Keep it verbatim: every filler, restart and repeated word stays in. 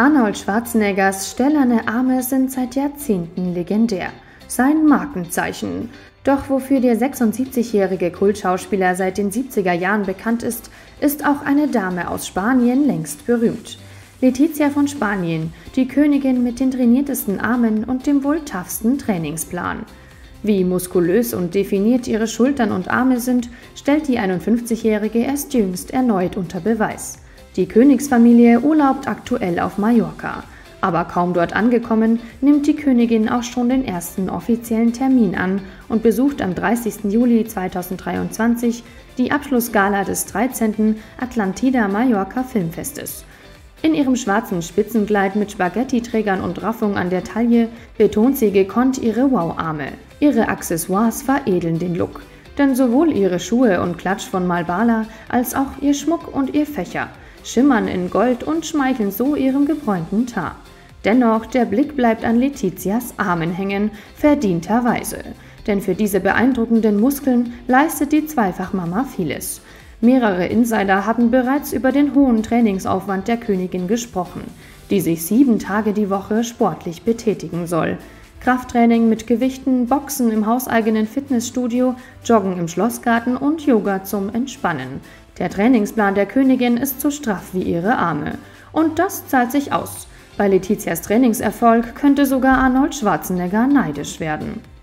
Arnold Schwarzeneggers stählerne Arme sind seit Jahrzehnten legendär. Sein Markenzeichen. Doch wofür der sechsundsiebzigjährige Kultschauspieler seit den siebziger Jahren bekannt ist, ist auch eine Dame aus Spanien längst berühmt. Letizia von Spanien, die Königin mit den trainiertesten Armen und dem wohl toughsten Trainingsplan. Wie muskulös und definiert ihre Schultern und Arme sind, stellt die einundfünfzigjährige erst jüngst erneut unter Beweis. Die Königsfamilie urlaubt aktuell auf Mallorca. Aber kaum dort angekommen, nimmt die Königin auch schon den ersten offiziellen Termin an und besucht am dreißigsten Juli zweitausenddreiundzwanzig die Abschlussgala des dreizehnten Atlàntida Mallorca Film Festes. In ihrem schwarzen Spitzenkleid mit Spaghetti-Trägern und Raffung an der Taille betont sie gekonnt ihre Wow-Arme. Ihre Accessoires veredeln den Look, denn sowohl ihre Schuhe und Klatsch von Malbala als auch ihr Schmuck und ihr Fächer schimmern in Gold und schmeicheln so ihrem gebräunten Teint. Dennoch, der Blick bleibt an Letizias Armen hängen, verdienterweise. Denn für diese beeindruckenden Muskeln leistet die Zweifachmama vieles. Mehrere Insider hatten bereits über den hohen Trainingsaufwand der Königin gesprochen, die sich sieben Tage die Woche sportlich betätigen soll. Krafttraining mit Gewichten, Boxen im hauseigenen Fitnessstudio, Joggen im Schlossgarten und Yoga zum Entspannen. Der Trainingsplan der Königin ist so straff wie ihre Arme. Und das zahlt sich aus. Bei Letizias Trainingserfolg könnte sogar Arnold Schwarzenegger neidisch werden.